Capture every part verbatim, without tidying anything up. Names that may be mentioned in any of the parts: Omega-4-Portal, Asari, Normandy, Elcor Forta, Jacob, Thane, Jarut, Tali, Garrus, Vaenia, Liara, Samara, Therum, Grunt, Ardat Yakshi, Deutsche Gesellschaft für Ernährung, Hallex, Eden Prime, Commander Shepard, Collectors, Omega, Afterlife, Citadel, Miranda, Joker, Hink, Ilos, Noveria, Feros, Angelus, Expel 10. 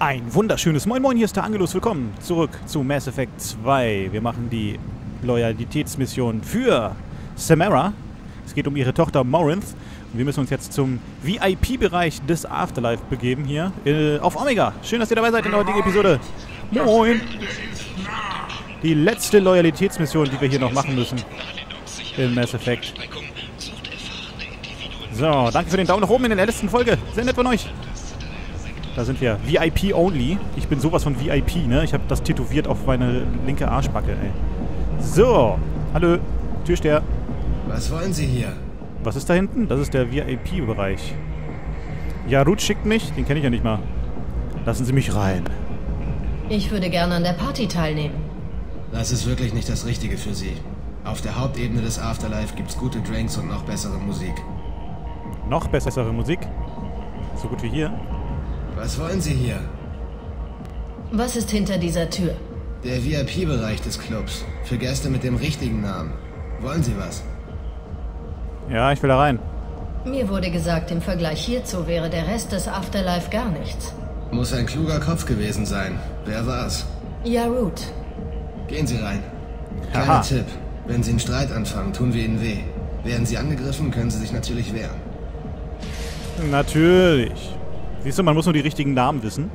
Ein wunderschönes Moin Moin, hier ist der Angelus, willkommen zurück zu Mass Effect zwei. Wir machen die Loyalitätsmission für Samara. Es geht um ihre Tochter Morinth. Und wir müssen uns jetzt zum V I P-Bereich des Afterlife begeben hier äh, auf Omega. Schön, dass ihr dabei seid in der heutigen Episode. Moin! Die letzte Loyalitätsmission, die wir hier noch machen müssen im Mass Effect. So, danke für den Daumen nach oben in der letzten Folge. Sehr nett von euch. Da sind wir. V I P only. Ich bin sowas von V I P, ne? Ich habe das tätowiert auf meine linke Arschbacke, ey. So. Hallo. Türsteher. Was wollen Sie hier? Was ist da hinten? Das ist der V I P-Bereich. Jarut schickt mich. Den kenne ich ja nicht mal. Lassen Sie mich rein. Ich würde gerne an der Party teilnehmen. Das ist wirklich nicht das Richtige für Sie. Auf der Hauptebene des Afterlife gibt's gute Drinks und noch bessere Musik. Noch bessere Musik? So gut wie hier. Was wollen Sie hier? Was ist hinter dieser Tür? Der V I P-Bereich des Clubs. Für Gäste mit dem richtigen Namen. Wollen Sie was? Ja, ich will da rein. Mir wurde gesagt, im Vergleich hierzu wäre der Rest des Afterlife gar nichts. Muss ein kluger Kopf gewesen sein. Wer war's? Jarut. Gehen Sie rein. Kleiner Tipp. Wenn Sie einen Streit anfangen, tun wir Ihnen weh. Werden Sie angegriffen, können Sie sich natürlich wehren. Natürlich. Siehst du, man muss nur die richtigen Namen wissen.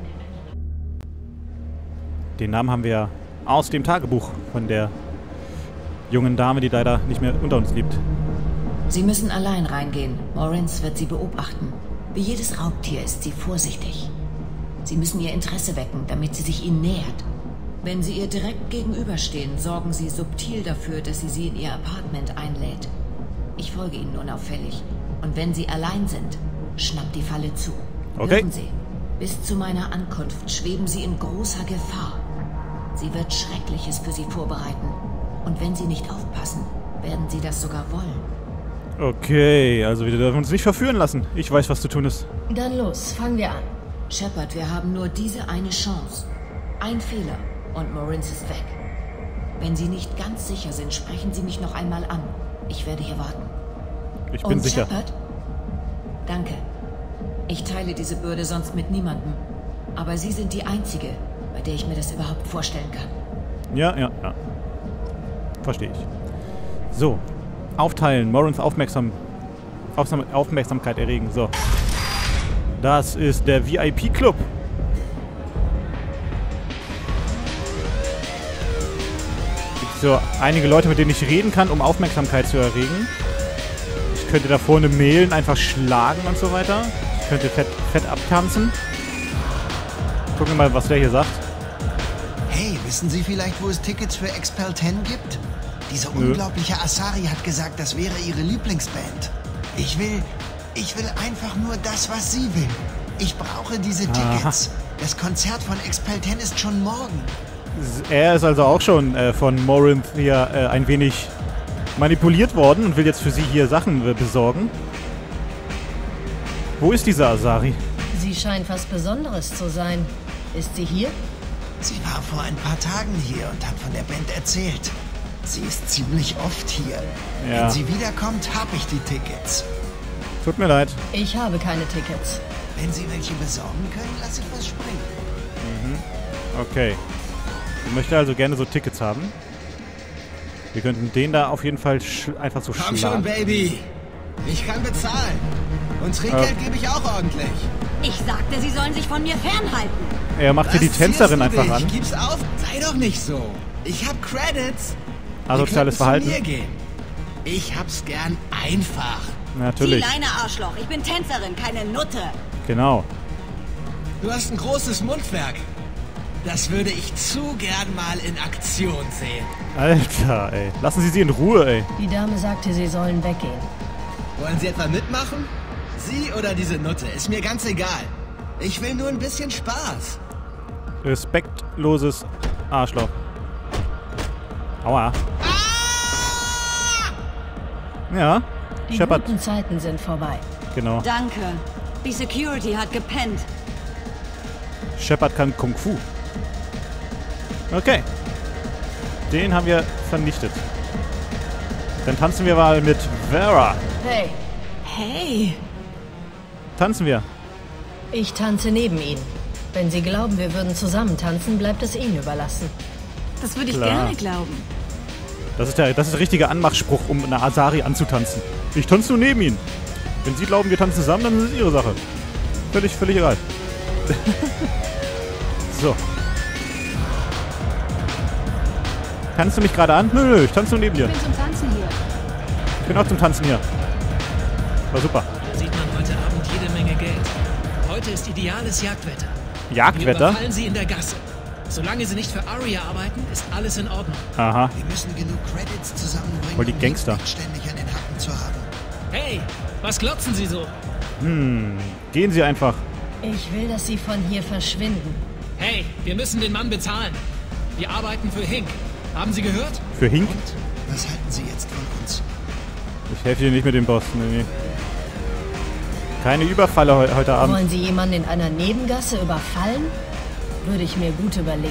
Den Namen haben wir aus dem Tagebuch von der jungen Dame, die leider nicht mehr unter uns lebt. Sie müssen allein reingehen. Morinth wird Sie beobachten. Wie jedes Raubtier ist sie vorsichtig. Sie müssen ihr Interesse wecken, damit sie sich Ihnen nähert. Wenn Sie ihr direkt gegenüberstehen, sorgen Sie subtil dafür, dass sie Sie in Ihr Apartment einlädt. Ich folge Ihnen unauffällig. Und wenn Sie allein sind, schnappt die Falle zu. Okay. Hören Sie, bis zu meiner Ankunft schweben Sie in großer Gefahr. Sie wird Schreckliches für Sie vorbereiten. Und wenn Sie nicht aufpassen, werden Sie das sogar wollen. Okay, also wir dürfen uns nicht verführen lassen. Ich weiß, was zu tun ist. Dann los, fangen wir an. Shepard, wir haben nur diese eine Chance. Ein Fehler und Morinth ist weg. Wenn Sie nicht ganz sicher sind, sprechen Sie mich noch einmal an. Ich werde hier warten. Ich bin und sicher. Shepard? Danke. Ich teile diese Bürde sonst mit niemandem. Aber Sie sind die Einzige, bei der ich mir das überhaupt vorstellen kann. Ja, ja, ja. Verstehe ich. So. Aufteilen. Morinth aufmerksam, aufmerksam, Aufmerksamkeit erregen. So. Das ist der V I P-Club. Es gibt so einige Leute, mit denen ich reden kann, um Aufmerksamkeit zu erregen. Ich könnte da vorne mailen, einfach schlagen und so weiter. Ich könnte fett, fett abtanzen. Gucken wir mal, was der hier sagt. Hey, wissen Sie vielleicht, wo es Tickets für Expel zehn gibt? Diese Nö. unglaubliche Asari hat gesagt, das wäre ihre Lieblingsband. Ich will... Ich will einfach nur das, was sie will. Ich brauche diese Tickets. Aha. Das Konzert von Expel zehn ist schon morgen. Er ist also auch schon äh, von Morinth hier äh, ein wenig manipuliert worden und will jetzt für sie hier Sachen besorgen. Wo ist diese Asari? Sie scheint was Besonderes zu sein. Ist sie hier? Sie war vor ein paar Tagen hier und hat von der Band erzählt. Sie ist ziemlich oft hier. Ja. Wenn sie wiederkommt, habe ich die Tickets. Tut mir leid. Ich habe keine Tickets. Wenn Sie welche besorgen können, lasse ich was springen. Mhm. Okay. Ich möchte also gerne so Tickets haben. Wir könnten den da auf jeden Fall einfach so schlagen. Komm schon, Baby. Ich kann bezahlen. Und Trinkgeld gebe ich auch ordentlich. Ich sagte, Sie sollen sich von mir fernhalten. Er macht hier die Tänzerin einfach an. Gib's auf. Sei doch nicht so. Ich hab Credits. Asoziales Verhalten. Ich hab's gern einfach. Natürlich. Kleiner Arschloch. Ich bin Tänzerin, keine Nutte. Genau. Du hast ein großes Mundwerk. Das würde ich zu gern mal in Aktion sehen. Alter, ey. Lassen Sie sie in Ruhe, ey. Die Dame sagte, Sie sollen weggehen. Wollen Sie etwa mitmachen? Sie oder diese Nutte, ist mir ganz egal. Ich will nur ein bisschen Spaß. Respektloses Arschloch. Aua. Ah! Ja, die Shepard. Die guten Zeiten sind vorbei. Genau. Danke. Die Security hat gepennt. Shepard kann Kung Fu. Okay. Den haben wir vernichtet. Dann tanzen wir mal mit Vera. Hey. Hey. Tanzen wir. Ich tanze neben Ihnen. Wenn Sie glauben, wir würden zusammen tanzen, bleibt es Ihnen überlassen. Das würde ich Klar. gerne glauben. Das ist, der, das ist der richtige Anmachspruch, um eine Asari anzutanzen. Ich tanze nur neben Ihnen. Wenn Sie glauben, wir tanzen zusammen, dann ist es Ihre Sache. Völlig, völlig egal. So. Tanzt du mich gerade an? Nö, nö, ich tanze nur neben dir. Ich bin zum Tanzen hier. Ich bin auch zum Tanzen hier. War super. Da sieht man heute Abend jede Menge Geld. Heute ist ideales Jagdwetter. Jagdwetter? Wir überfallen sie in der Gasse. Solange sie nicht für Aria arbeiten, ist alles in Ordnung. Aha. Wir müssen genug Credits zusammenbringen, Voll die Gangster. um die ständig an den Hacken zu haben. Hey, was glotzen Sie so? Hm, gehen Sie einfach. Ich will, dass Sie von hier verschwinden. Hey, wir müssen den Mann bezahlen. Wir arbeiten für Hink. Haben Sie gehört? Für Hink? Und was halten Sie jetzt von uns? Ich helfe dir nicht mit dem Boss, nee. Keine Überfalle he heute Abend. Wollen Sie jemanden in einer Nebengasse überfallen? Würde ich mir gut überlegen.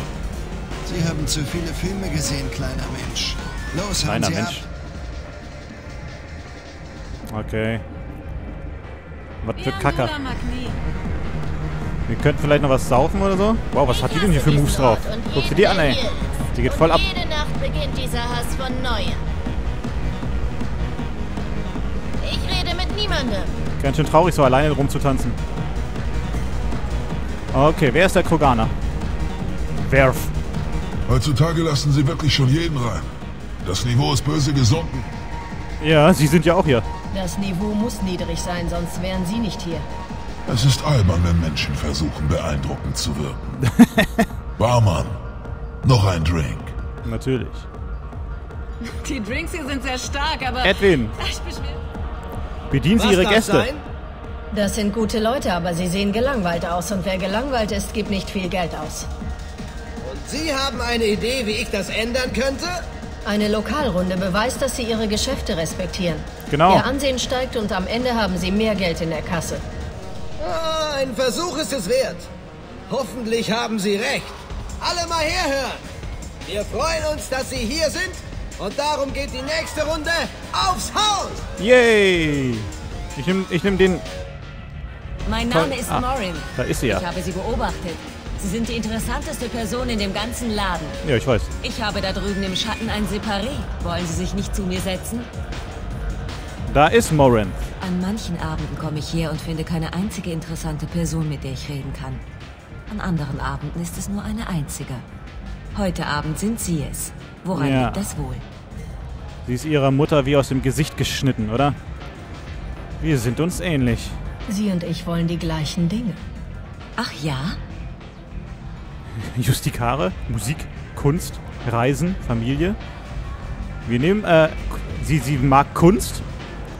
Sie haben zu viele Filme gesehen, kleiner Mensch. Los, haben Sie Mensch. ab. Okay. Was für Kacker. Wir könnten vielleicht noch was saufen oder so. Wow, was hat die denn hier für Moves drauf? Guck dir die an, ey. Die geht voll ab. Jede Nacht beginnt dieser Hass von Neuem. Ich rede mit niemandem. Ganz schön traurig, so alleine rumzutanzen. Okay, wer ist der Kroganer? Werf. Heutzutage lassen sie wirklich schon jeden rein. Das Niveau ist böse gesunken. Ja, sie sind ja auch hier. Das Niveau muss niedrig sein, sonst wären sie nicht hier. Es ist albern, wenn Menschen versuchen, beeindruckend zu wirken. Barmann, noch ein Drink. Natürlich. Die Drinks hier sind sehr stark, aber... Edwin. Ich beschwere. Bedienen Sie Ihre Gäste. Sein? Das sind gute Leute, aber sie sehen gelangweilt aus. Und wer gelangweilt ist, gibt nicht viel Geld aus. Und Sie haben eine Idee, wie ich das ändern könnte? Eine Lokalrunde beweist, dass Sie Ihre Geschäfte respektieren. Genau. Ihr Ansehen steigt und am Ende haben Sie mehr Geld in der Kasse. Ah, ein Versuch ist es wert. Hoffentlich haben Sie recht. Alle mal herhören. Wir freuen uns, dass Sie hier sind. Und darum geht die nächste Runde aufs Haus! Yay! Ich nehme ich nehm den... Mein Name ist ah, Morinth. Da ist sie ja. Ich habe sie beobachtet. Sie sind die interessanteste Person in dem ganzen Laden. Ja, ich weiß. Ich habe da drüben im Schatten ein Separé. Wollen Sie sich nicht zu mir setzen? Da ist Morinth. An manchen Abenden komme ich hier und finde keine einzige interessante Person, mit der ich reden kann. An anderen Abenden ist es nur eine einzige. Heute Abend sind Sie es. Woran ja. liegt das wohl? Sie ist ihrer Mutter wie aus dem Gesicht geschnitten, oder? Wir sind uns ähnlich. Sie und ich wollen die gleichen Dinge. Ach ja? Justikare, Musik, Kunst, Reisen, Familie. Wir nehmen, äh, sie, sie mag Kunst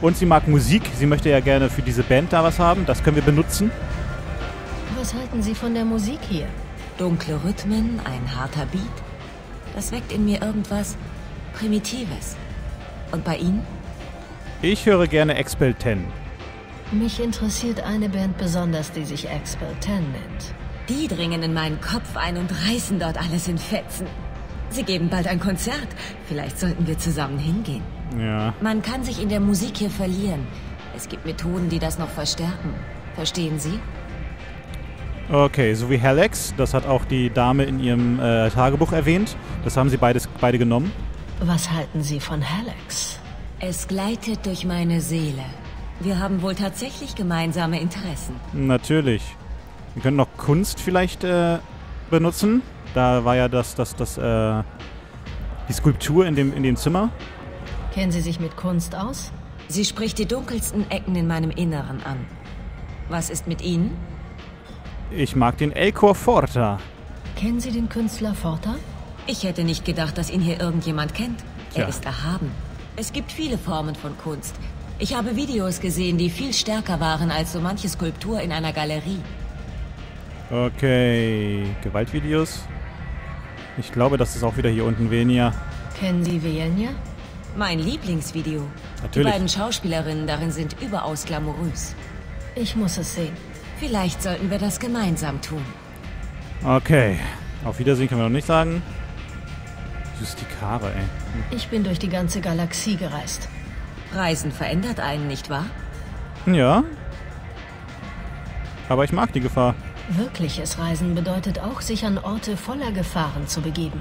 und sie mag Musik. Sie möchte ja gerne für diese Band da was haben. Das können wir benutzen. Was halten Sie von der Musik hier? Dunkle Rhythmen, ein harter Beat. Das weckt in mir irgendwas Primitives. Und bei Ihnen? Ich höre gerne Expel zehn. Mich interessiert eine Band besonders, die sich Expel zehn nennt. Die dringen in meinen Kopf ein und reißen dort alles in Fetzen. Sie geben bald ein Konzert. Vielleicht sollten wir zusammen hingehen. Ja. Man kann sich in der Musik hier verlieren. Es gibt Methoden, die das noch verstärken. Verstehen Sie? Okay, so wie Hallex, das hat auch die Dame in ihrem äh, Tagebuch erwähnt. Das haben sie beides, beide genommen. Was halten Sie von Hallex? Es gleitet durch meine Seele. Wir haben wohl tatsächlich gemeinsame Interessen. Natürlich. Wir können noch Kunst vielleicht äh, benutzen. Da war ja das, das, das, äh, die Skulptur in dem, in dem Zimmer. Kennen Sie sich mit Kunst aus? Sie spricht die dunkelsten Ecken in meinem Inneren an. Was ist mit Ihnen? Ich mag den Elcor Forta. Kennen Sie den Künstler Forta? Ich hätte nicht gedacht, dass ihn hier irgendjemand kennt. Tja. Er ist erhaben. Es gibt viele Formen von Kunst. Ich habe Videos gesehen, die viel stärker waren als so manche Skulptur in einer Galerie. Okay, Gewaltvideos. Ich glaube, das ist auch wieder hier unten Vaenia. Kennen Sie Vaenia? Mein Lieblingsvideo. Natürlich. Die beiden Schauspielerinnen darin sind überaus glamourös. Ich muss es sehen. Vielleicht sollten wir das gemeinsam tun. Okay. Auf Wiedersehen können wir noch nicht sagen. Justikare, ey. Ich bin durch die ganze Galaxie gereist. Reisen verändert einen, nicht wahr? Ja. Aber ich mag die Gefahr. Wirkliches Reisen bedeutet auch, sich an Orte voller Gefahren zu begeben.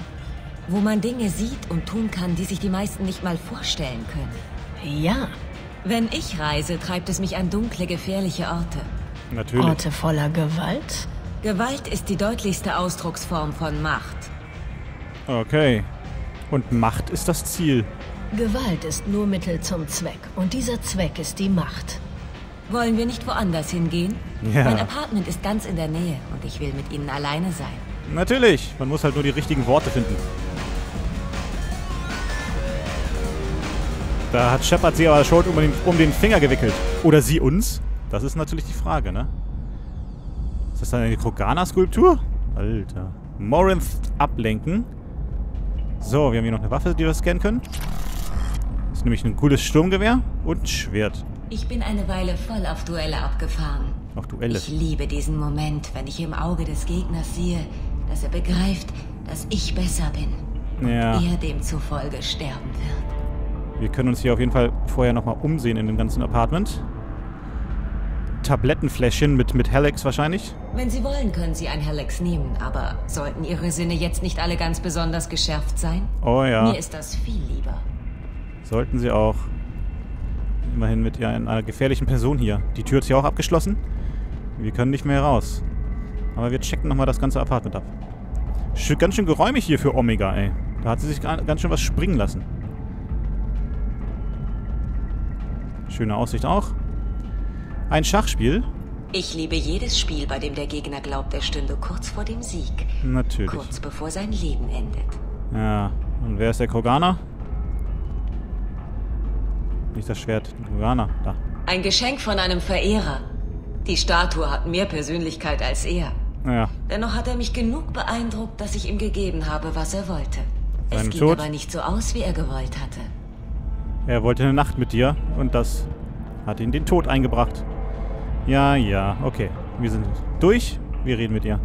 Wo man Dinge sieht und tun kann, die sich die meisten nicht mal vorstellen können. Ja. Wenn ich reise, treibt es mich an dunkle, gefährliche Orte. Natürlich. Orte voller Gewalt? Gewalt ist die deutlichste Ausdrucksform von Macht. Okay. Und Macht ist das Ziel. Gewalt ist nur Mittel zum Zweck. Und dieser Zweck ist die Macht. Wollen wir nicht woanders hingehen? Ja. Mein Apartment ist ganz in der Nähe und ich will mit Ihnen alleine sein. Natürlich. Man muss halt nur die richtigen Worte finden. Da hat Shepard sie aber schon um den, um den Finger gewickelt. Oder sie uns? Das ist natürlich die Frage, ne? Ist das eine Krogana-Skulptur? Alter. Morinth ablenken. So, wir haben hier noch eine Waffe, die wir scannen können. Das ist nämlich ein cooles Sturmgewehr und ein Schwert. Ich bin eine Weile voll auf Duelle abgefahren. Auf Duelle? Ich liebe diesen Moment, wenn ich im Auge des Gegners sehe, dass er begreift, dass ich besser bin. Ja. Und er demzufolge sterben wird. Wir können uns hier auf jeden Fall vorher nochmal umsehen in dem ganzen Apartment. Tablettenfläschchen mit, mit Hallex wahrscheinlich. Wenn Sie wollen, können Sie ein Hallex nehmen, aber sollten Ihre Sinne jetzt nicht alle ganz besonders geschärft sein? Oh ja. Mir ist das viel lieber. Sollten Sie auch. Immerhin mit ja, einer gefährlichen Person hier. Die Tür ist ja auch abgeschlossen. Wir können nicht mehr raus. Aber wir checken nochmal das ganze Apartment ab. Sch- ganz schön geräumig hier für Omega, ey. Da hat sie sich ganz schön was springen lassen. Schöne Aussicht auch. Ein Schachspiel. Ich liebe jedes Spiel, bei dem der Gegner glaubt, er stünde kurz vor dem Sieg. Natürlich. Kurz bevor sein Leben endet. Ja, und wer ist der Kroganer? Nicht das Schwert, Kroganer, da. Ein Geschenk von einem Verehrer. Die Statue hat mehr Persönlichkeit als er. Ja. Dennoch hat er mich genug beeindruckt, dass ich ihm gegeben habe, was er wollte. Seinem es ging Tod. aber nicht so aus, wie er gewollt hatte. Er wollte eine Nacht mit dir und das hat ihn den Tod eingebracht. Ja, ja, okay. Wir sind durch. Wir reden mit ihr.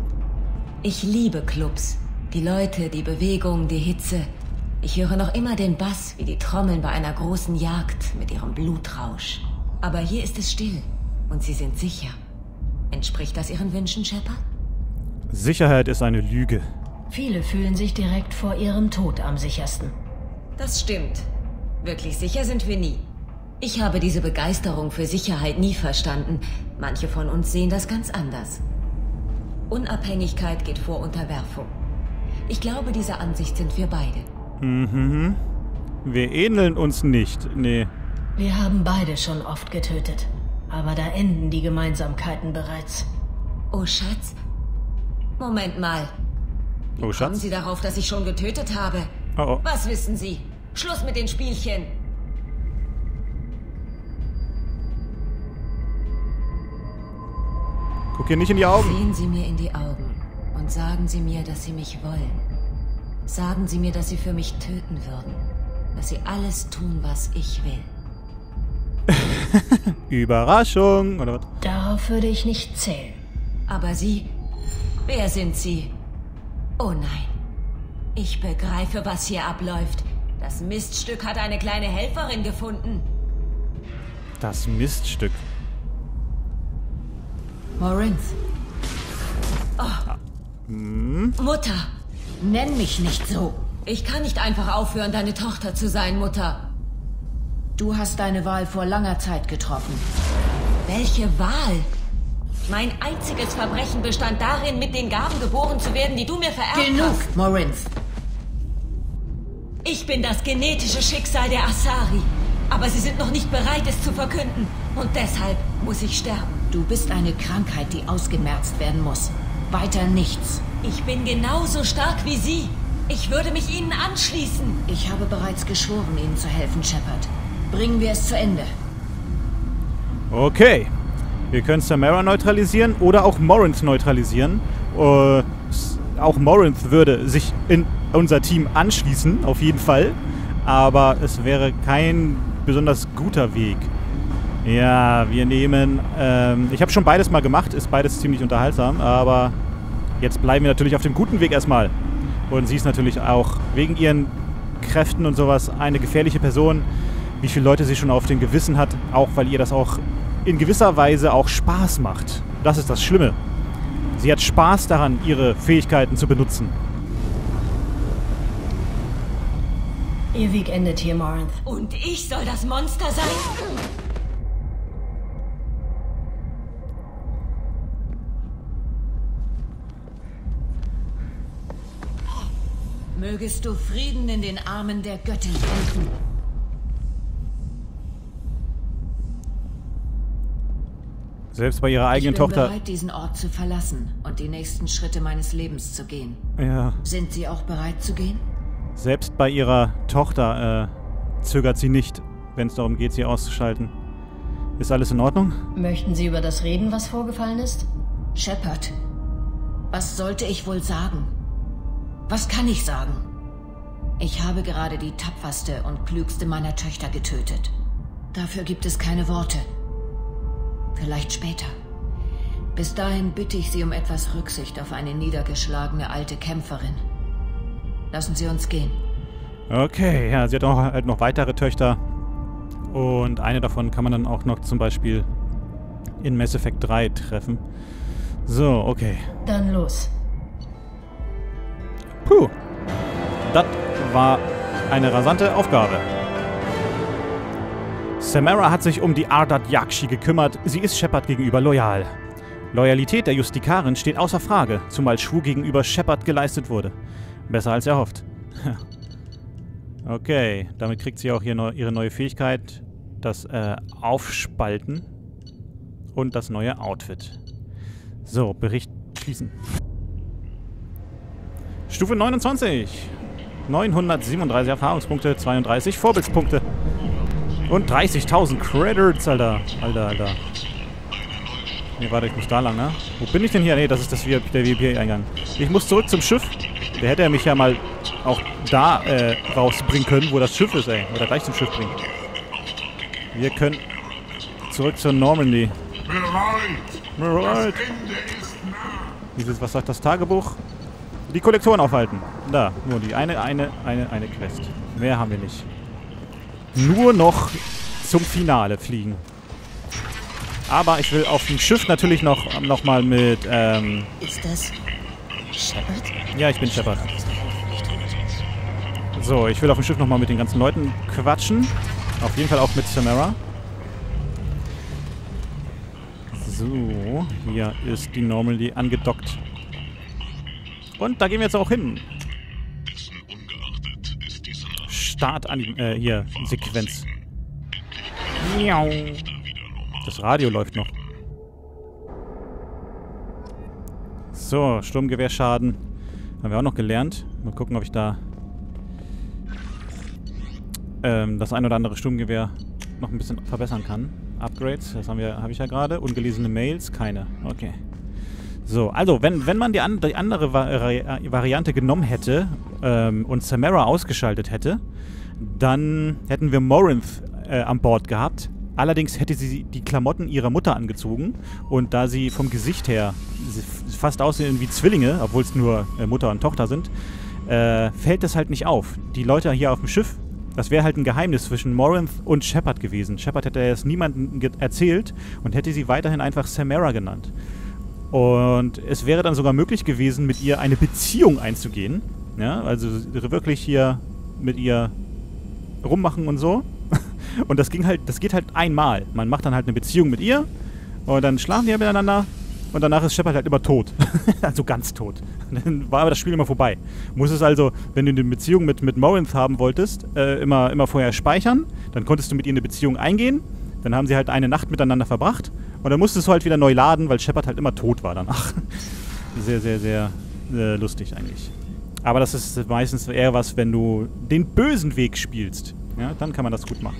Ich liebe Clubs. Die Leute, die Bewegung, die Hitze. Ich höre noch immer den Bass, wie die Trommeln bei einer großen Jagd mit ihrem Blutrausch. Aber hier ist es still und sie sind sicher. Entspricht das Ihren Wünschen, Shepard? Sicherheit ist eine Lüge. Viele fühlen sich direkt vor ihrem Tod am sichersten. Das stimmt. Wirklich sicher sind wir nie. Ich habe diese Begeisterung für Sicherheit nie verstanden. Manche von uns sehen das ganz anders. Unabhängigkeit geht vor Unterwerfung. Ich glaube, dieser Ansicht sind wir beide. Mhm. Wir ähneln uns nicht, nee. Wir haben beide schon oft getötet. Aber da enden die Gemeinsamkeiten bereits. Oh, Schatz. Moment mal. Wie oh, Schatz? Kommen Sie darauf, dass ich schon getötet habe? Oh, oh. Was wissen Sie? Schluss mit den Spielchen. Guck hier nicht in die Augen. Sehen Sie mir in die Augen und sagen Sie mir, dass Sie mich wollen. Sagen Sie mir, dass Sie für mich töten würden. Dass Sie alles tun, was ich will. Überraschung, oder was? Darauf würde ich nicht zählen. Aber Sie? Wer sind Sie? Oh nein. Ich begreife, was hier abläuft. Das Miststück hat eine kleine Helferin gefunden. Das Miststück. Morinth. Oh. Hm? Mutter, nenn mich nicht so. Ich kann nicht einfach aufhören, deine Tochter zu sein, Mutter. Du hast deine Wahl vor langer Zeit getroffen. Welche Wahl? Mein einziges Verbrechen bestand darin, mit den Gaben geboren zu werden, die du mir vererbt hast. Genug, Morinth. Ich bin das genetische Schicksal der Asari. Aber sie sind noch nicht bereit, es zu verkünden. Und deshalb muss ich sterben. Du bist eine Krankheit, die ausgemerzt werden muss. Weiter nichts. Ich bin genauso stark wie Sie. Ich würde mich Ihnen anschließen. Ich habe bereits geschworen, Ihnen zu helfen, Shepard. Bringen wir es zu Ende. Okay. Wir können Samara neutralisieren oder auch Morinth neutralisieren. Äh, auch Morinth würde sich in unser Team anschließen, auf jeden Fall. Aber es wäre kein besonders guter Weg. Ja, wir nehmen... Ähm, ich habe schon beides mal gemacht, ist beides ziemlich unterhaltsam, aber jetzt bleiben wir natürlich auf dem guten Weg erstmal. Und sie ist natürlich auch wegen ihren Kräften und sowas eine gefährliche Person, wie viele Leute sie schon auf dem Gewissen hat, auch weil ihr das auch in gewisser Weise auch Spaß macht. Das ist das Schlimme. Sie hat Spaß daran, ihre Fähigkeiten zu benutzen. Ihr Weg endet hier, Morinth. Und ich soll das Monster sein? Mögest du Frieden in den Armen der Göttin finden. Selbst bei ihrer eigenen Tochter... Ich bin bereit, diesen Ort zu verlassen und die nächsten Schritte meines Lebens zu gehen. Ja. Sind sie auch bereit zu gehen? Selbst bei ihrer Tochter äh, zögert sie nicht, wenn es darum geht, sie auszuschalten. Ist alles in Ordnung? Möchten Sie über das reden, was vorgefallen ist? Shepard, was sollte ich wohl sagen? Was kann ich sagen? Ich habe gerade die tapferste und klügste meiner Töchter getötet. Dafür gibt es keine Worte. Vielleicht später. Bis dahin bitte ich Sie um etwas Rücksicht auf eine niedergeschlagene alte Kämpferin. Lassen Sie uns gehen. Okay, ja, sie hat auch halt noch weitere Töchter. Und eine davon kann man dann auch noch zum Beispiel in Mass Effect drei treffen. So, okay. Dann los. Puh, das war eine rasante Aufgabe. Samara hat sich um die Ardat Yakshi gekümmert. Sie ist Shepard gegenüber loyal. Loyalität der Justikarin steht außer Frage, zumal Schwur gegenüber Shepard geleistet wurde. Besser als erhofft. Okay, damit kriegt sie auch hier neu, ihre neue Fähigkeit, das äh, Aufspalten und das neue Outfit. So, Bericht schließen. Stufe neunundzwanzig. neunhundertsiebenunddreißig Erfahrungspunkte, zweiunddreißig Vorbildspunkte. Und dreißigtausend Credits, Alter. Alter, Alter. Ne, warte, ich muss da lang, ne? Wo bin ich denn hier? Ne, das ist das der V I P-Eingang. Ich muss zurück zum Schiff. Der hätte er mich ja mal auch da äh, rausbringen können, wo das Schiff ist, ey. Oder gleich zum Schiff bringen. Wir können zurück zur Normandy. Bereit. Dieses, was sagt das Tagebuch? Die Kollektoren aufhalten. Da, nur die eine, eine, eine, eine Quest. Mehr haben wir nicht. Nur noch zum Finale fliegen. Aber ich will auf dem Schiff natürlich noch, noch mal mit, ähm... Ist das Shepard? Ja, ich bin Shepard. So, ich will auf dem Schiff noch mal mit den ganzen Leuten quatschen. Auf jeden Fall auch mit Samara. So, hier ist die Normandy angedockt. Und da gehen wir jetzt auch hin. Start an äh, hier, Sequenz. Miau. Das Radio läuft noch. So, Sturmgewehrschaden. Haben wir auch noch gelernt. Mal gucken, ob ich da ähm, das ein oder andere Sturmgewehr noch ein bisschen verbessern kann. Upgrades, das haben wir, habe ich ja gerade. Ungelesene Mails, keine. Okay. So, also, wenn, wenn man die, an, die andere Vari Variante genommen hätte ähm, und Samara ausgeschaltet hätte, dann hätten wir Morinth äh, an Bord gehabt. Allerdings hätte sie die Klamotten ihrer Mutter angezogen und da sie vom Gesicht her fast aussehen wie Zwillinge, obwohl es nur äh, Mutter und Tochter sind, äh, fällt das halt nicht auf. Die Leute hier auf dem Schiff, das wäre halt ein Geheimnis zwischen Morinth und Shepard gewesen. Shepard hätte es niemandem erzählt und hätte sie weiterhin einfach Samara genannt. Und es wäre dann sogar möglich gewesen, mit ihr eine Beziehung einzugehen. Ja, also wirklich hier mit ihr rummachen und so. Und das ging halt, das geht halt einmal. Man macht dann halt eine Beziehung mit ihr und dann schlafen die ja miteinander und danach ist Shepard halt immer tot. Also ganz tot. Und dann war aber das Spiel immer vorbei. Muss es also, wenn du eine Beziehung mit, mit Morinth haben wolltest, äh, immer, immer vorher speichern. Dann konntest du mit ihr eine Beziehung eingehen. Dann haben sie halt eine Nacht miteinander verbracht. Und dann musstest du halt wieder neu laden, weil Shepard halt immer tot war danach. Sehr, sehr, sehr äh, lustig eigentlich. Aber das ist meistens eher was, wenn du den bösen Weg spielst. Ja, dann kann man das gut machen.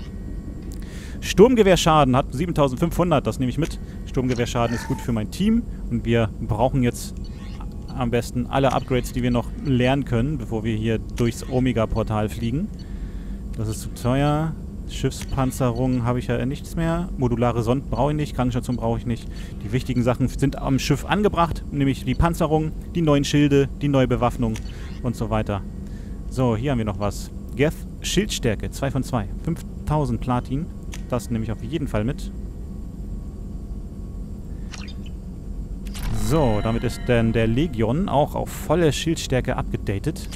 Sturmgewehrschaden hat siebentausendfünfhundert, das nehme ich mit. Sturmgewehrschaden ist gut für mein Team. Und wir brauchen jetzt am besten alle Upgrades, die wir noch lernen können, bevor wir hier durchs Omega-Portal fliegen. Das ist zu teuer. Schiffspanzerung habe ich ja nichts mehr. Modulare Sonden brauche ich nicht, Krankenstation brauche ich nicht. Die wichtigen Sachen sind am Schiff angebracht, nämlich die Panzerung, die neuen Schilde, die neue Bewaffnung und so weiter. So, hier haben wir noch was. Geth, Schildstärke, zwei von zwei. fünftausend Platin, das nehme ich auf jeden Fall mit. So, damit ist dann der Legion auch auf volle Schildstärke abgedatet.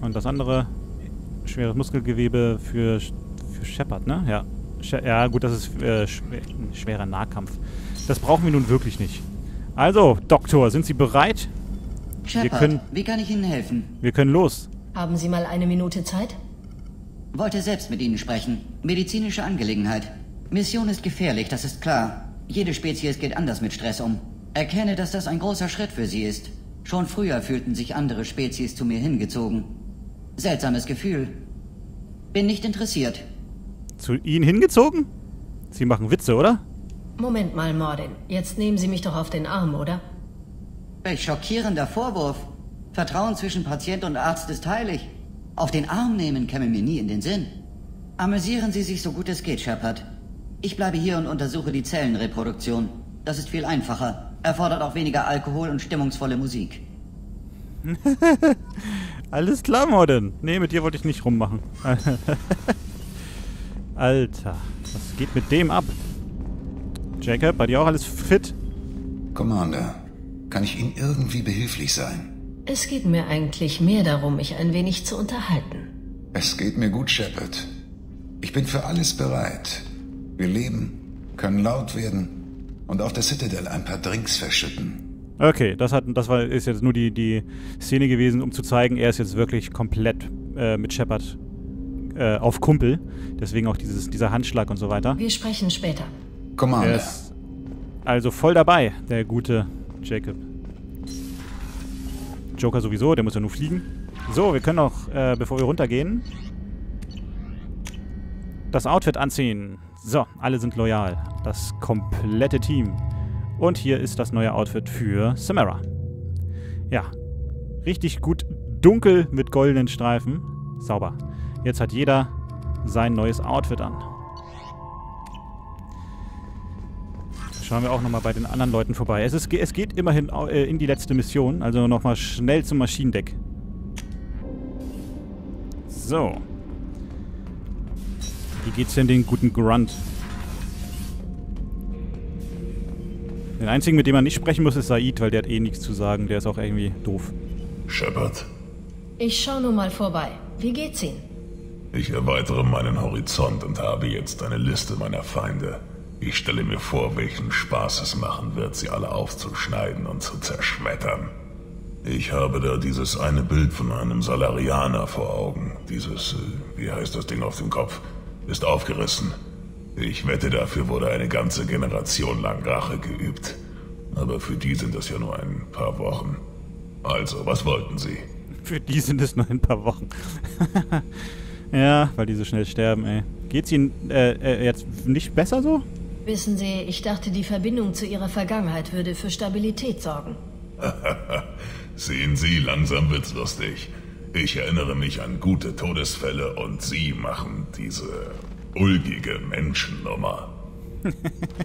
Und das andere, schweres Muskelgewebe für, für Shepard, ne? Ja. Ja, gut, das ist äh, schwer, ein schwerer Nahkampf. Das brauchen wir nun wirklich nicht. Also, Doktor, sind Sie bereit? Shepard, wir können, wie kann ich Ihnen helfen? Wir können los. Haben Sie mal eine Minute Zeit? Wollte selbst mit Ihnen sprechen. Medizinische Angelegenheit. Mission ist gefährlich, das ist klar. Jede Spezies geht anders mit Stress um. Erkenne, dass das ein großer Schritt für Sie ist. Schon früher fühlten sich andere Spezies zu mir hingezogen. Seltsames Gefühl. Bin nicht interessiert. Zu Ihnen hingezogen? Sie machen Witze, oder? Moment mal, Mordin. Jetzt nehmen Sie mich doch auf den Arm, oder? Welch schockierender Vorwurf. Vertrauen zwischen Patient und Arzt ist heilig. Auf den Arm nehmen käme mir nie in den Sinn. Amüsieren Sie sich so gut es geht, Shepard. Ich bleibe hier und untersuche die Zellenreproduktion. Das ist viel einfacher. Erfordert auch weniger Alkohol und stimmungsvolle Musik. Alles klar, Mordin. Nee, mit dir wollte ich nicht rummachen. Alter, was geht mit dem ab? Jacob, bei dir auch alles fit? Commander, kann ich Ihnen irgendwie behilflich sein? Es geht mir eigentlich mehr darum, mich ein wenig zu unterhalten. Es geht mir gut, Shepard. Ich bin für alles bereit. Wir leben, können laut werden und auf der Citadel ein paar Drinks verschütten. Okay, das hat, das war, ist jetzt nur die, die Szene gewesen, um zu zeigen, er ist jetzt wirklich komplett äh, mit Shepard äh, auf Kumpel. Deswegen auch dieses, dieser Handschlag und so weiter. Wir sprechen später. Commander. Er ist also voll dabei, der gute Jacob. Joker sowieso, der muss ja nur fliegen. So, wir können auch, äh, bevor wir runtergehen, das Outfit anziehen. So, alle sind loyal. Das komplette Team. Und hier ist das neue Outfit für Samara. Ja, richtig gut dunkel mit goldenen Streifen. Sauber. Jetzt hat jeder sein neues Outfit an. Schauen wir auch nochmal bei den anderen Leuten vorbei. Es, ist, es geht immerhin in die letzte Mission. Also nochmal schnell zum Maschinendeck. So. Wie geht's denn den guten Grunt? Den einzigen, mit dem man nicht sprechen muss, ist Said, weil der hat eh nichts zu sagen. Der ist auch irgendwie doof. Shepard. Ich schau nur mal vorbei. Wie geht's Ihnen? Ich erweitere meinen Horizont und habe jetzt eine Liste meiner Feinde. Ich stelle mir vor, welchen Spaß es machen wird, sie alle aufzuschneiden und zu zerschmettern. Ich habe da dieses eine Bild von einem Salarianer vor Augen. Dieses, wie heißt das Ding auf dem Kopf, ist aufgerissen. Ich wette, dafür wurde eine ganze Generation lang Rache geübt. Aber für die sind das ja nur ein paar Wochen. Also, was wollten Sie? Für die sind es nur ein paar Wochen. Ja, weil die so schnell sterben, ey. Geht's Ihnen äh, äh, jetzt nicht besser so? Wissen Sie, ich dachte, die Verbindung zu Ihrer Vergangenheit würde für Stabilität sorgen. Sehen Sie, langsam wird's lustig. Ich erinnere mich an gute Todesfälle und Sie machen diese ulkige Menschennummer.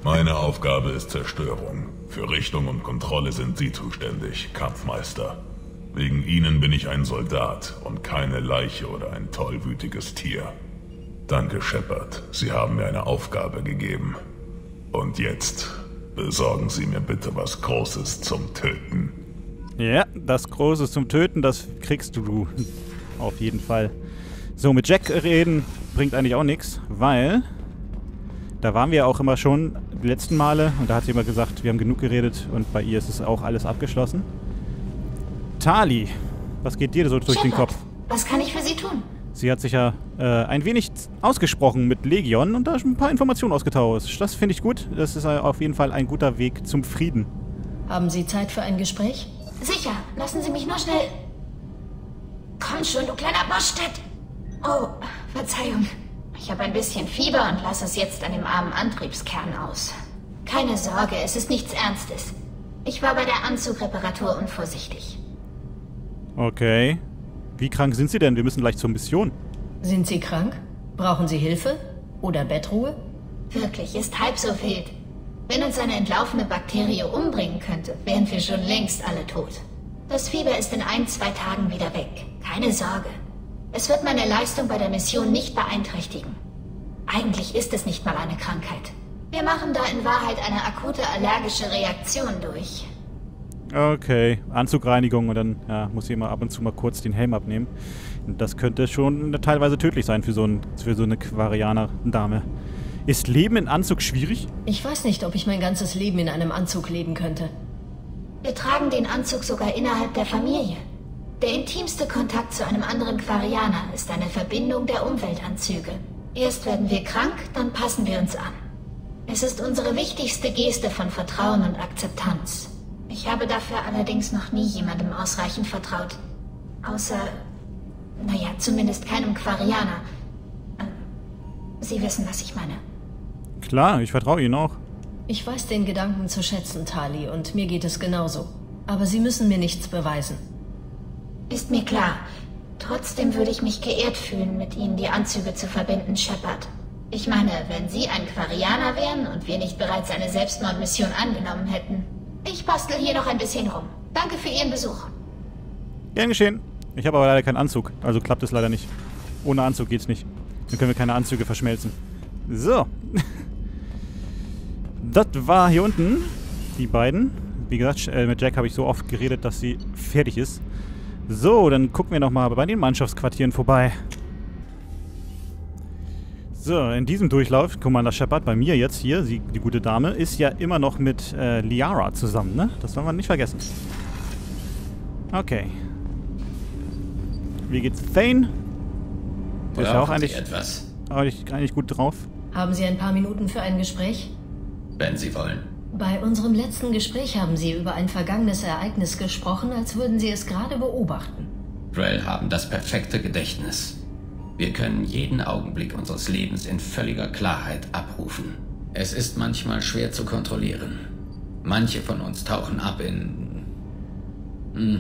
Meine Aufgabe ist Zerstörung. Für Richtung und Kontrolle sind Sie zuständig, Kampfmeister. Wegen Ihnen bin ich ein Soldat und keine Leiche oder ein tollwütiges Tier. Danke, Shepard. Sie haben mir eine Aufgabe gegeben. Und jetzt besorgen Sie mir bitte was Großes zum Töten. Ja, das Große zum Töten, das kriegst du. Auf jeden Fall. So, mit Jack reden bringt eigentlich auch nichts, weil da waren wir auch immer schon die letzten Male und da hat sie immer gesagt, wir haben genug geredet und bei ihr ist es auch alles abgeschlossen. Tali, was geht dir so durch Shepard, den Kopf? Was kann ich für Sie tun? Sie hat sich ja äh, ein wenig ausgesprochen mit Legion und da schon ein paar Informationen ausgetauscht. Das finde ich gut. Das ist auf jeden Fall ein guter Weg zum Frieden. Haben Sie Zeit für ein Gespräch? Sicher. Lassen Sie mich nur schnell... Komm schon, du kleiner Boschstedt! Oh, Verzeihung. Ich habe ein bisschen Fieber und lasse es jetzt an dem armen Antriebskern aus. Keine Sorge, es ist nichts Ernstes. Ich war bei der Anzugreparatur unvorsichtig. Okay. Wie krank sind Sie denn? Wir müssen gleich zur Mission. Sind Sie krank? Brauchen Sie Hilfe? Oder Bettruhe? Wirklich, ist halb so wild. Wenn uns eine entlaufene Bakterie umbringen könnte, wären wir schon längst alle tot. Das Fieber ist in ein, zwei Tagen wieder weg. Keine Sorge. Es wird meine Leistung bei der Mission nicht beeinträchtigen. Eigentlich ist es nicht mal eine Krankheit. Wir machen da in Wahrheit eine akute allergische Reaktion durch. Okay, Anzugreinigung und dann ja, muss ich immer ab und zu mal kurz den Helm abnehmen. Das könnte schon teilweise tödlich sein für so, ein, für so eine Quarianer-Dame. Ist Leben in Anzug schwierig? Ich weiß nicht, ob ich mein ganzes Leben in einem Anzug leben könnte. Wir tragen den Anzug sogar innerhalb der Familie. Der intimste Kontakt zu einem anderen Quarianer ist eine Verbindung der Umweltanzüge. Erst werden wir krank, dann passen wir uns an. Es ist unsere wichtigste Geste von Vertrauen und Akzeptanz. Ich habe dafür allerdings noch nie jemandem ausreichend vertraut. Außer, naja, zumindest keinem Quarianer. Sie wissen, was ich meine. Klar, ich vertraue Ihnen auch. Ich weiß den Gedanken zu schätzen, Tali, und mir geht es genauso. Aber Sie müssen mir nichts beweisen. Ist mir klar. Trotzdem würde ich mich geehrt fühlen, mit Ihnen die Anzüge zu verbinden, Shepard. Ich meine, wenn Sie ein Quarianer wären und wir nicht bereits eine Selbstmordmission angenommen hätten. Ich bastel hier noch ein bisschen rum. Danke für Ihren Besuch. Gern geschehen. Ich habe aber leider keinen Anzug, also klappt es leider nicht. Ohne Anzug geht's nicht. Dann können wir keine Anzüge verschmelzen. So. Das war hier unten. Die beiden. Wie gesagt, mit Jack habe ich so oft geredet, dass sie fertig ist. So, dann gucken wir nochmal bei den Mannschaftsquartieren vorbei. So, in diesem Durchlauf, Commander Shepard, bei mir jetzt hier, sie, die gute Dame, ist ja immer noch mit äh, Liara zusammen, ne? Das wollen wir nicht vergessen. Okay. Wie geht's Thane? Der ist ja auch eigentlich, etwas? Eigentlich, eigentlich gut drauf. Haben Sie ein paar Minuten für ein Gespräch? Wenn Sie wollen. Bei unserem letzten Gespräch haben Sie über ein vergangenes Ereignis gesprochen, als würden Sie es gerade beobachten. Drell haben das perfekte Gedächtnis. Wir können jeden Augenblick unseres Lebens in völliger Klarheit abrufen. Es ist manchmal schwer zu kontrollieren. Manche von uns tauchen ab in... Hm.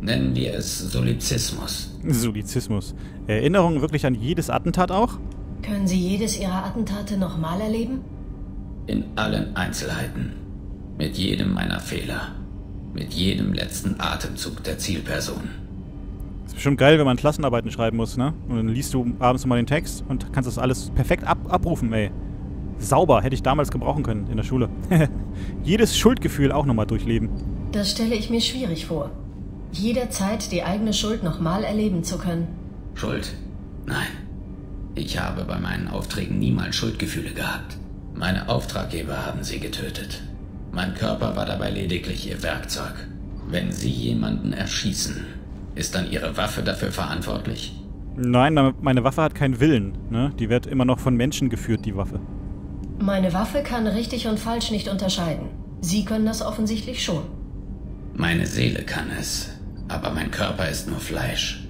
Nennen wir es Solipsismus. Solipsismus. Erinnerung wirklich an jedes Attentat auch? Können Sie jedes Ihrer Attentate nochmal erleben? In allen Einzelheiten. Mit jedem meiner Fehler. Mit jedem letzten Atemzug der Zielperson. Ist bestimmt geil, wenn man Klassenarbeiten schreiben muss, ne? Und dann liest du abends nochmal den Text und kannst das alles perfekt ab abrufen, ey. Sauber, hätte ich damals gebrauchen können in der Schule. Jedes Schuldgefühl auch nochmal durchleben. Das stelle ich mir schwierig vor. Jederzeit die eigene Schuld nochmal erleben zu können. Schuld? Nein. Ich habe bei meinen Aufträgen niemals Schuldgefühle gehabt. Meine Auftraggeber haben sie getötet. Mein Körper war dabei lediglich ihr Werkzeug. Wenn Sie jemanden erschießen, ist dann Ihre Waffe dafür verantwortlich? Nein, meine Waffe hat keinen Willen, ne? Die wird immer noch von Menschen geführt, die Waffe. Meine Waffe kann richtig und falsch nicht unterscheiden. Sie können das offensichtlich schon. Meine Seele kann es. Aber mein Körper ist nur Fleisch.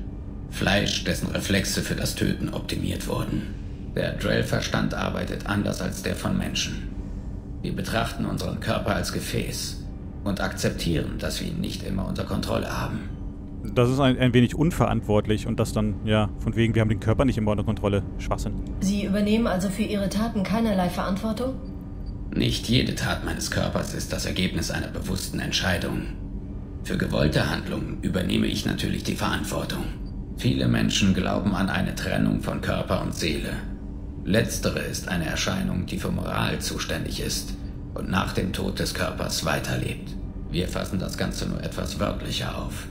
Fleisch, dessen Reflexe für das Töten optimiert wurden. Der Drell-Verstand arbeitet anders als der von Menschen. Wir betrachten unseren Körper als Gefäß und akzeptieren, dass wir ihn nicht immer unter Kontrolle haben. Das ist ein, ein wenig unverantwortlich und das dann, ja, von wegen, wir haben den Körper nicht immer unter Kontrolle. Schwachsinn. Sie übernehmen also für Ihre Taten keinerlei Verantwortung? Nicht jede Tat meines Körpers ist das Ergebnis einer bewussten Entscheidung. Für gewollte Handlungen übernehme ich natürlich die Verantwortung. Viele Menschen glauben an eine Trennung von Körper und Seele. Letztere ist eine Erscheinung, die für Moral zuständig ist und nach dem Tod des Körpers weiterlebt. Wir fassen das Ganze nur etwas wörtlicher auf.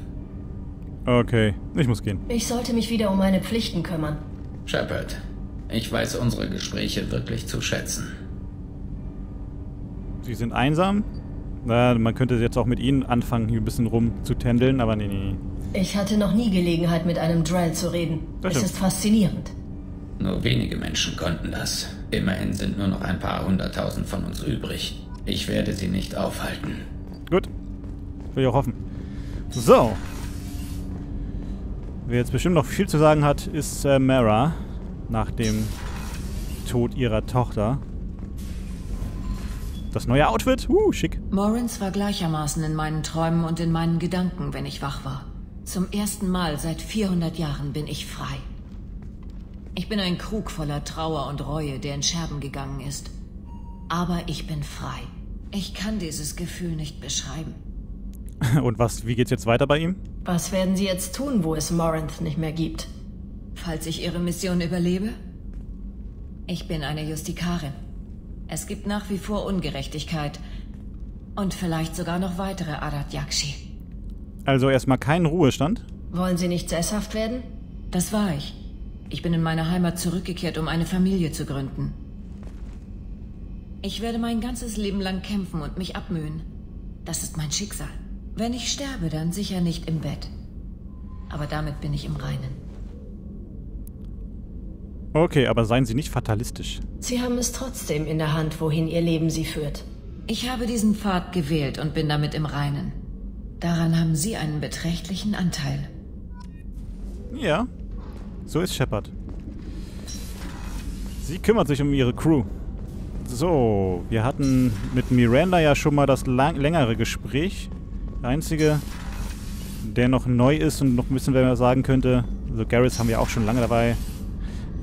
Okay, ich muss gehen. Ich sollte mich wieder um meine Pflichten kümmern. Shepard, ich weiß unsere Gespräche wirklich zu schätzen. Sie sind einsam? Na, man könnte jetzt auch mit ihnen anfangen, hier ein bisschen rumzutändeln, aber nee, nee, nee. Ich hatte noch nie Gelegenheit, mit einem Drell zu reden. Das es ist faszinierend. Nur wenige Menschen konnten das. Immerhin sind nur noch ein paar hunderttausend von uns übrig. Ich werde sie nicht aufhalten. Gut. Will ich auch hoffen. So. Wer jetzt bestimmt noch viel zu sagen hat, ist Samara. Nach dem Tod ihrer Tochter. Das neue Outfit? Uh, schick. Morinth war gleichermaßen in meinen Träumen und in meinen Gedanken, wenn ich wach war. Zum ersten Mal seit vierhundert Jahren bin ich frei. Ich bin ein Krug voller Trauer und Reue, der in Scherben gegangen ist. Aber ich bin frei. Ich kann dieses Gefühl nicht beschreiben. Und was, wie geht's jetzt weiter bei ihm? Was werden Sie jetzt tun, wo es Morinth nicht mehr gibt? Falls ich Ihre Mission überlebe? Ich bin eine Justikarin. Es gibt nach wie vor Ungerechtigkeit. Und vielleicht sogar noch weitere Ardat Yakshi. Also erstmal keinen Ruhestand? Wollen Sie nicht sesshaft werden? Das war ich. Ich bin in meine Heimat zurückgekehrt, um eine Familie zu gründen. Ich werde mein ganzes Leben lang kämpfen und mich abmühen. Das ist mein Schicksal. Wenn ich sterbe, dann sicher nicht im Bett. Aber damit bin ich im Reinen. Okay, aber seien Sie nicht fatalistisch. Sie haben es trotzdem in der Hand, wohin Ihr Leben Sie führt. Ich habe diesen Pfad gewählt und bin damit im Reinen. Daran haben Sie einen beträchtlichen Anteil. Ja, so ist Shepard. Sie kümmert sich um ihre Crew. So, wir hatten mit Miranda ja schon mal das lang- längere Gespräch. Der einzige, der noch neu ist und noch ein bisschen, wenn man sagen könnte, also Garrus haben wir auch schon lange dabei,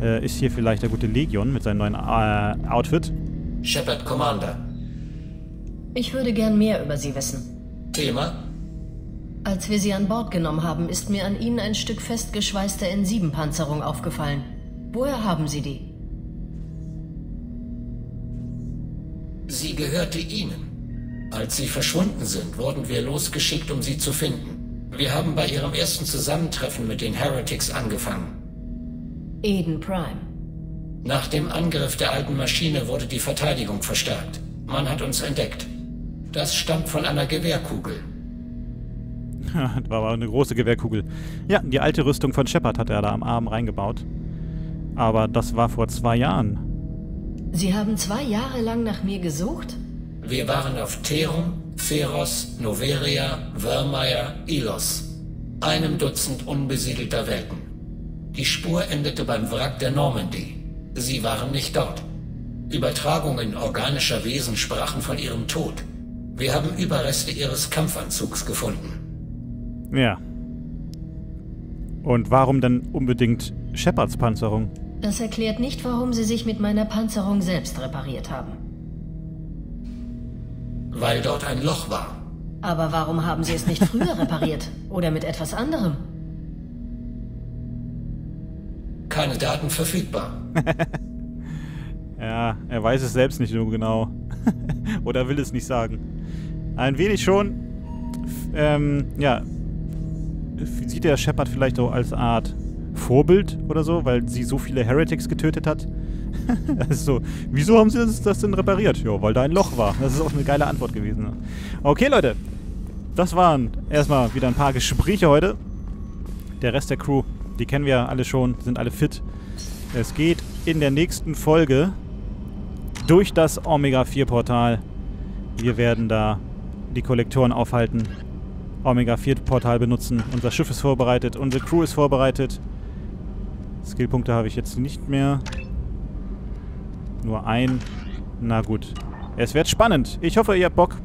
äh, ist hier vielleicht der gute Legion mit seinem neuen äh, Outfit. Shepard, Commander. Ich würde gern mehr über Sie wissen. Thema? Als wir Sie an Bord genommen haben, ist mir an Ihnen ein Stück festgeschweißter N sieben Panzerung aufgefallen. Woher haben Sie die? Sie gehörte Ihnen. Als Sie verschwunden sind, wurden wir losgeschickt, um Sie zu finden. Wir haben bei Ihrem ersten Zusammentreffen mit den Heretics angefangen. Eden Prime. Nach dem Angriff der alten Maschine wurde die Verteidigung verstärkt. Man hat uns entdeckt. Das stammt von einer Gewehrkugel. Das war aber eine große Gewehrkugel. Ja, die alte Rüstung von Shepard hat er da am Arm reingebaut. Aber das war vor zwei Jahren. Sie haben zwei Jahre lang nach mir gesucht? Wir waren auf Therum, Feros, Noveria, Vermeer, Ilos. Einem Dutzend unbesiedelter Welten. Die Spur endete beim Wrack der Normandy. Sie waren nicht dort. Übertragungen organischer Wesen sprachen von ihrem Tod. Wir haben Überreste ihres Kampfanzugs gefunden. Ja. Und warum dann unbedingt Shepards Panzerung? Das erklärt nicht, warum Sie sich mit meiner Panzerung selbst repariert haben. Weil dort ein Loch war. Aber warum haben Sie es nicht früher repariert? Oder mit etwas anderem? Keine Daten verfügbar. Ja, er weiß es selbst nicht so genau. Oder will es nicht sagen. Ein wenig schon. Ähm, ja, sieht der Shepard vielleicht auch als Art Vorbild oder so, weil sie so viele Heretics getötet hat? Also, wieso haben sie das, das denn repariert? Ja, weil da ein Loch war. Das ist auch eine geile Antwort gewesen. Okay, Leute, das waren erstmal wieder ein paar Gespräche heute. Der Rest der Crew, die kennen wir alle schon, sind alle fit. Es geht in der nächsten Folge durch das Omega vier Portal. Wir werden da die Kollektoren aufhalten, Omega vier Portal benutzen. Unser Schiff ist vorbereitet, unsere Crew ist vorbereitet. Skillpunkte habe ich jetzt nicht mehr. Nur ein. Na gut. Es wird spannend. Ich hoffe, ihr habt Bock.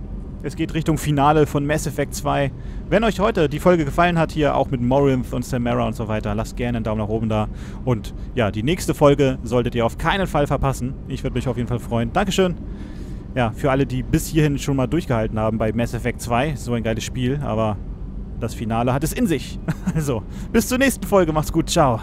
Es geht Richtung Finale von Mass Effect zwei. Wenn euch heute die Folge gefallen hat, hier auch mit Morinth und Samara und so weiter, lasst gerne einen Daumen nach oben da. Und ja, die nächste Folge solltet ihr auf keinen Fall verpassen. Ich würde mich auf jeden Fall freuen. Dankeschön. Ja, für alle, die bis hierhin schon mal durchgehalten haben bei Mass Effect zwei. So ein geiles Spiel, aber das Finale hat es in sich. Also, bis zur nächsten Folge. Macht's gut. Ciao.